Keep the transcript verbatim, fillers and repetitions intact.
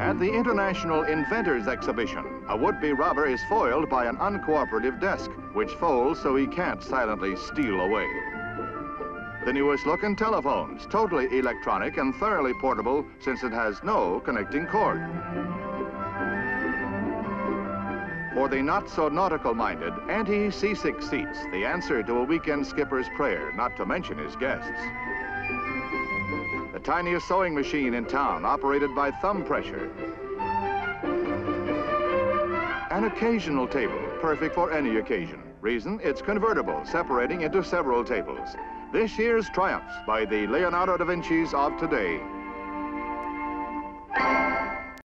At the International Inventors Exhibition, a would-be robber is foiled by an uncooperative desk, which folds so he can't silently steal away. The newest look in telephones, totally electronic and thoroughly portable since it has no connecting cord. For the not-so-nautical-minded, anti-C six seats, the answer to a weekend skipper's prayer, not to mention his guests. The tiniest sewing machine in town, operated by thumb pressure. An occasional table, perfect for any occasion. Reason, it's convertible, separating into several tables. This year's triumphs by the Leonardo da Vincis of today.